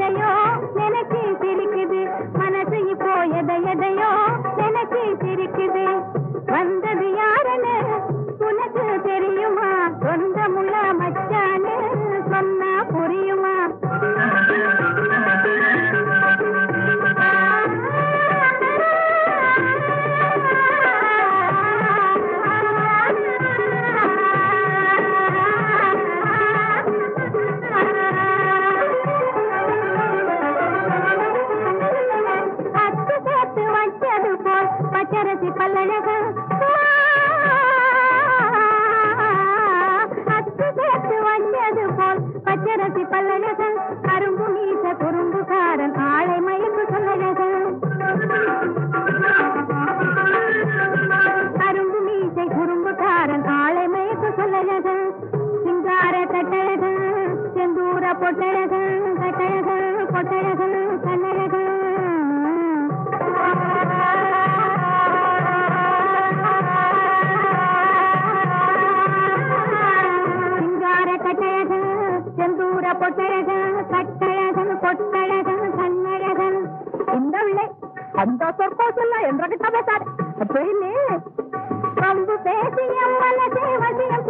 போயதையோ நினைச்சி சிரிக்குது, மனசு இப்போ எதையதையோ நினைச்சி சிரிக்குது. வந்தது யாருன்னு உனக்கு தெரியுமா? சொந்தமுள்ள மச்சான்னு சொன்னா புரியுமா? பச்சரசி பல்லழகு அத்து சேர்த்து வந்தது போல், பச்சரசி பல்லழகு கரும்பு நீச குறும்புக்காரன் ஆளை மயக்கு சொல்லழகு, கரும்பு நீசை குறும்புக்காரன் ஆளை மயக்கு சொல்லழகு. சிங்கார கட்டழகு, செந்தூர பொட்டழகு, கட்டழகு பொட்டழகு கண்ணழகு. பொட்டழகன் கட்டழகன் பொட்டழகன் கண்ணழகன். இந்த உள்ளே அந்த சொற்கோசெல்லாம் என்ற கிட்ட பேசாரு. அப்ப ரொம்ப பேசிய மனசே வசியம்